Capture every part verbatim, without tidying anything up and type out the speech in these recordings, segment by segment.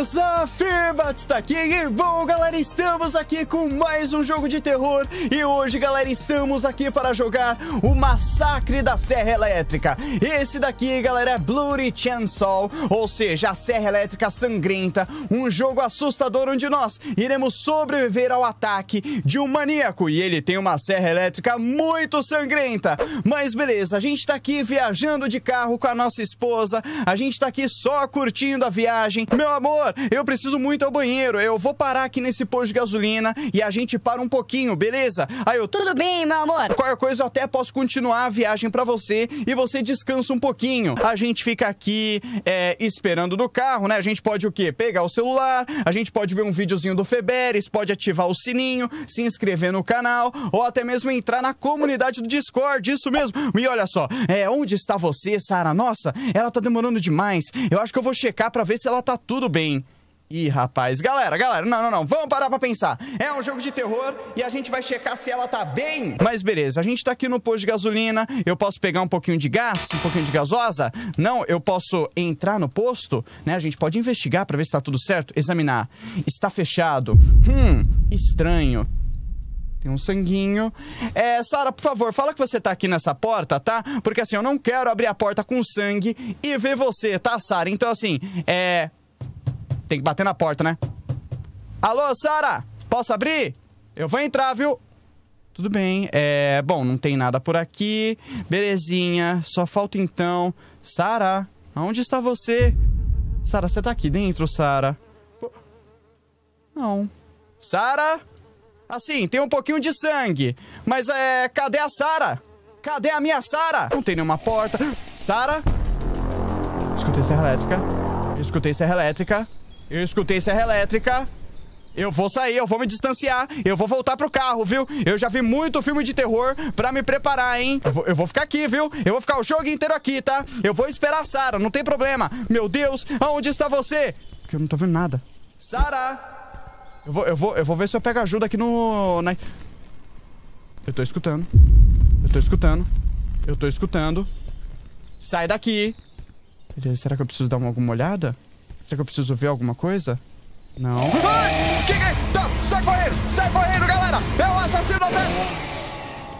beleza? Febatista aqui e bom, galera, estamos aqui com mais um jogo de terror. E hoje, galera, estamos aqui para jogar o Massacre da Serra Elétrica. Esse daqui, galera, é Bloody Chainsaw, ou seja, a Serra Elétrica Sangrenta. Um jogo assustador onde nós iremos sobreviver ao ataque de um maníaco. E ele tem uma serra elétrica muito sangrenta. Mas beleza, a gente tá aqui viajando de carro com a nossa esposa. A gente tá aqui só curtindo a viagem. Meu amor, eu preciso muito ao banheiro. Eu vou parar aqui nesse posto de gasolina e a gente para um pouquinho, beleza? Aí eu... Tudo bem, meu amor. Qualquer coisa eu até posso continuar a viagem pra você e você descansa um pouquinho. A gente fica aqui é, esperando do carro, né? A gente pode o quê? Pegar o celular, a gente pode ver um videozinho do Feberes, pode ativar o sininho, se inscrever no canal ou até mesmo entrar na comunidade do Discord, isso mesmo. E olha só, é, onde está você, Sara? Nossa, ela tá demorando demais. Eu acho que eu vou checar pra ver se ela tá tudo bem. Ih, rapaz, galera, galera, não, não, não, vamos parar pra pensar. É um jogo de terror e a gente vai checar se ela tá bem. Mas beleza, a gente tá aqui no posto de gasolina. Eu posso pegar um pouquinho de gás, um pouquinho de gasosa? Não, eu posso entrar no posto, né? A gente pode investigar pra ver se tá tudo certo. Examinar. Está fechado. Hum, estranho. Tem um sanguinho. É, Sara, por favor, fala que você tá aqui nessa porta, tá? Porque assim, eu não quero abrir a porta com sangue e ver você, tá, Sara? Então assim, é... tem que bater na porta, né? Alô, Sara? Posso abrir? Eu vou entrar, viu? Tudo bem. É... Bom, não tem nada por aqui. Belezinha. Só falta, então... Sara, aonde está você? Sara, você tá aqui dentro, Sara? Não. Sara? Assim, tem um pouquinho de sangue. Mas, é... cadê a Sara? Cadê a minha Sara? Não tem nenhuma porta. Sara? Escutei serra elétrica. Eu escutei serra elétrica. Eu escutei serra elétrica. Eu vou sair, eu vou me distanciar. Eu vou voltar pro carro, viu? Eu já vi muito filme de terror pra me preparar, hein? Eu vou, eu vou ficar aqui, viu? Eu vou ficar o jogo inteiro aqui, tá? Eu vou esperar a Sara, não tem problema. Meu Deus, aonde está você? Porque eu não tô vendo nada. Sara! Eu vou, eu vou, eu vou ver se eu pego ajuda aqui no... Na... Eu tô escutando. Eu tô escutando. Eu tô escutando. Sai daqui. Será que eu preciso dar uma, alguma olhada? Será que eu preciso ver alguma coisa? Não. Ai, que, que, tá, sai correndo! Sai correndo, galera! É o assassino da Serra!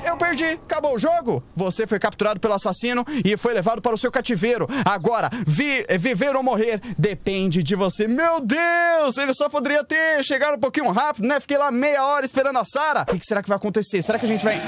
Eu perdi! Acabou o jogo! Você foi capturado pelo assassino e foi levado para o seu cativeiro. Agora, vi, viver ou morrer depende de você. Meu Deus! Ele só poderia ter chegado um pouquinho rápido, né? Fiquei lá meia hora esperando a Sara. O que, que será que vai acontecer? Será que a gente vai...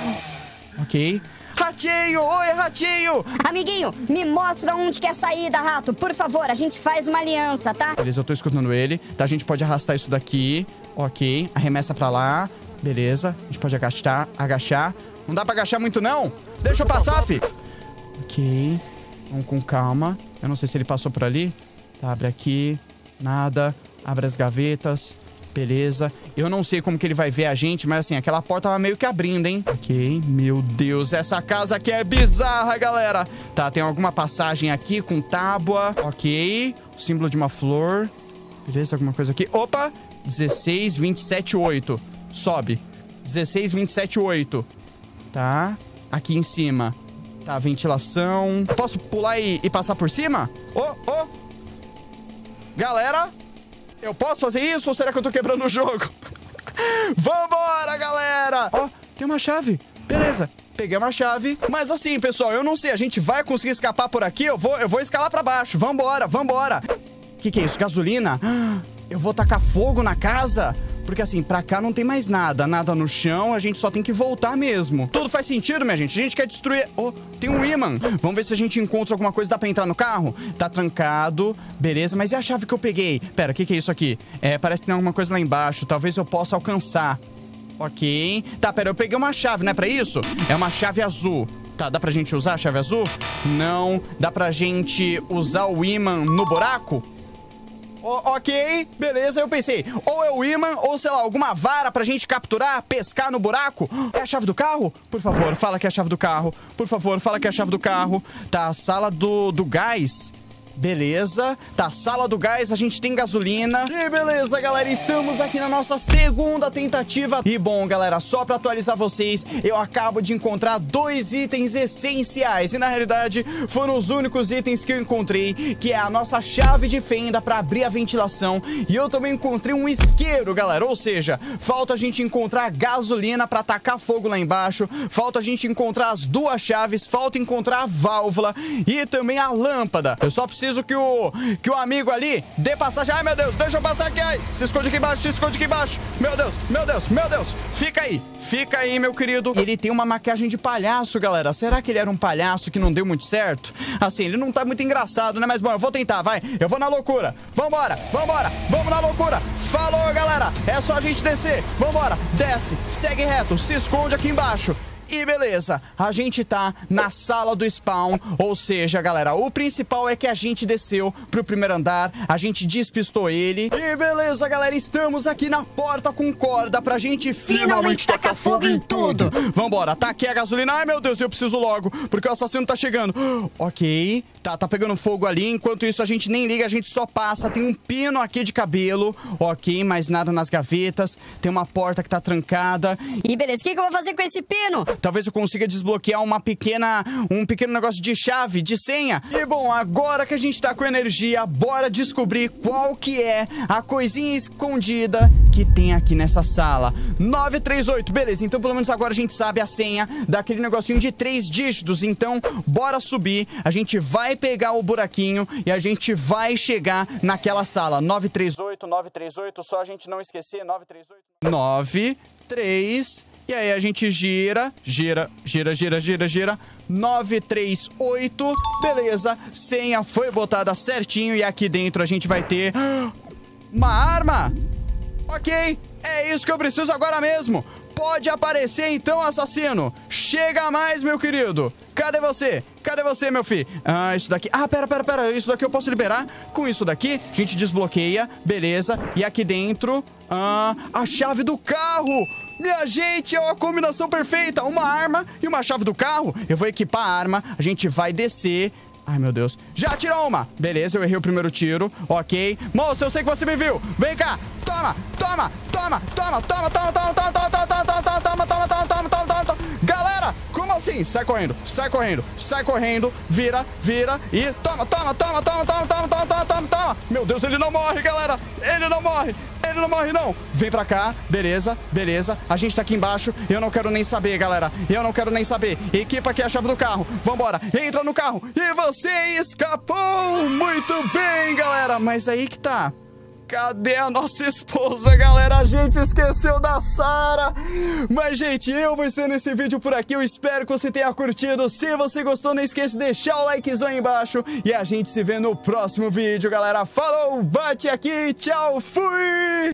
Ok... Ratinho! Oi, Ratinho! Amiguinho, me mostra onde quer sair da Rato. Por favor, a gente faz uma aliança, tá? Beleza, eu tô escutando ele. Tá, a gente pode arrastar isso daqui. Ok, arremessa pra lá. Beleza, a gente pode agachar. Agachar. Não dá pra agachar muito, não? Deixa eu passar, fi. Ok, vamos com calma. Eu não sei se ele passou por ali. Tá, abre aqui. Nada. Abre as gavetas. Beleza, eu não sei como que ele vai ver a gente, mas assim, aquela porta tava meio que abrindo, hein? Ok, meu Deus, essa casa aqui é bizarra, galera. Tá, tem alguma passagem aqui com tábua. Ok, o símbolo de uma flor. Beleza, alguma coisa aqui. Opa, dezesseis, vinte e sete, oito. Sobe, dezesseis, vinte e sete, oito. Tá, aqui em cima. Tá, ventilação. Posso pular e, e passar por cima? Ô, ô, galera. Eu posso fazer isso ou será que eu tô quebrando o jogo? Vambora, galera! Ó, oh, tem uma chave. Beleza, peguei uma chave. Mas assim, pessoal, eu não sei. A gente vai conseguir escapar por aqui? Eu vou, eu vou escalar pra baixo. Vambora, vambora. Que que é isso? Gasolina? Eu vou tacar fogo na casa? Porque assim, pra cá não tem mais nada. Nada no chão, a gente só tem que voltar mesmo. Tudo faz sentido, minha gente. A gente quer destruir... Oh, tem um imã. Vamos ver se a gente encontra alguma coisa. Dá pra entrar no carro? Tá trancado. Beleza, mas e a chave que eu peguei? Pera, o que que é isso aqui? É, parece que tem alguma coisa lá embaixo. Talvez eu possa alcançar. Ok. Tá, pera, eu peguei uma chave, não é pra isso? É uma chave azul. Tá, dá pra gente usar a chave azul? Não. Dá pra gente usar o imã no buraco? O, ok, beleza, eu pensei, ou é o imã, ou sei lá, alguma vara pra gente capturar, pescar no buraco. É a chave do carro? Por favor, fala que é a chave do carro. Por favor, fala que é a chave do carro. Tá, a sala do, do gás. Beleza, tá, sala do gás, a gente tem gasolina. E beleza, galera, estamos aqui na nossa segunda tentativa. E bom, galera, só pra atualizar vocês, eu acabo de encontrar dois itens essenciais. E na realidade, foram os únicos itens que eu encontrei, que é a nossa chave de fenda pra abrir a ventilação. E eu também encontrei um isqueiro, galera. Ou seja, falta a gente encontrar gasolina pra tacar fogo lá embaixo. Falta a gente encontrar as duas chaves. Falta encontrar a válvula e também a lâmpada. Eu só preciso Preciso que o, que o amigo ali dê passagem. Ai, meu Deus, deixa eu passar aqui. Ai, se esconde aqui embaixo, se esconde aqui embaixo. Meu Deus, meu Deus, meu Deus. Fica aí, fica aí, meu querido. Ele tem uma maquiagem de palhaço, galera. Será que ele era um palhaço que não deu muito certo? Assim, ele não tá muito engraçado, né? Mas, bom, eu vou tentar, vai. Eu vou na loucura. Vambora, vambora, vamos na loucura. Falou, galera. É só a gente descer. Vambora, desce, segue reto, se esconde aqui embaixo. E beleza, a gente tá na sala do spawn, ou seja, galera, o principal é que a gente desceu pro primeiro andar, a gente despistou ele. E beleza, galera, estamos aqui na porta com corda pra gente finalmente, finalmente tacar fogo em tudo. Vambora, tá aqui a gasolina. Ai, meu Deus, eu preciso logo, porque o assassino tá chegando. Ok, tá, tá pegando fogo ali, enquanto isso a gente nem liga, a gente só passa. Tem um pino aqui de cabelo, ok, mais nada nas gavetas, tem uma porta que tá trancada. E beleza, o que, que eu vou fazer com esse pino? Talvez eu consiga desbloquear uma pequena, um pequeno negócio de chave, de senha. E bom, agora que a gente tá com energia, bora descobrir qual que é a coisinha escondida que tem aqui nessa sala. nove três oito, beleza, então pelo menos agora a gente sabe a senha daquele negocinho de três dígitos. Então bora subir, a gente vai pegar o buraquinho e a gente vai chegar naquela sala. nove três oito, nove três oito, só a gente não esquecer, nove três oito... nove três... E aí a gente gira, gira, gira, gira, gira, gira, nove três oito, beleza, senha foi botada certinho e aqui dentro a gente vai ter uma arma, ok, é isso que eu preciso agora mesmo, pode aparecer então, assassino, chega mais, meu querido, cadê você? Cadê você, meu filho? Ah, isso daqui... Ah, pera, pera, pera. Isso daqui eu posso liberar. Com isso daqui, a gente desbloqueia. Beleza. E aqui dentro... Ah, a chave do carro. Minha gente, é uma combinação perfeita. Uma arma e uma chave do carro. Eu vou equipar a arma. A gente vai descer... Ai, meu Deus. Já tirou uma. Beleza, eu errei o primeiro tiro. Ok. Moço, eu sei que você me viu. Vem cá. Toma, toma, toma, toma, toma, toma, toma, toma, toma, toma, toma, toma, toma, toma, toma, toma, toma, toma. Galera, como assim? Sai correndo, sai correndo, sai correndo. Vira, vira e toma, toma, toma, toma, toma, toma, toma, toma, toma, toma. Meu Deus, ele não morre, galera. Ele não morre. Ele não morre, não. Vem pra cá. Beleza, beleza. A gente tá aqui embaixo. Eu não quero nem saber, galera. Eu não quero nem saber. Equipa aqui a chave do carro. Vambora. Entra no carro. E você escapou. Muito bem, galera. Mas aí que tá. Cadê a nossa esposa, galera? A gente esqueceu da Sara. Mas, gente, eu vou encerrando esse vídeo por aqui. Eu espero que você tenha curtido. Se você gostou, não esqueça de deixar o likezão aí embaixo. E a gente se vê no próximo vídeo, galera. Falou, bate aqui, tchau, fui!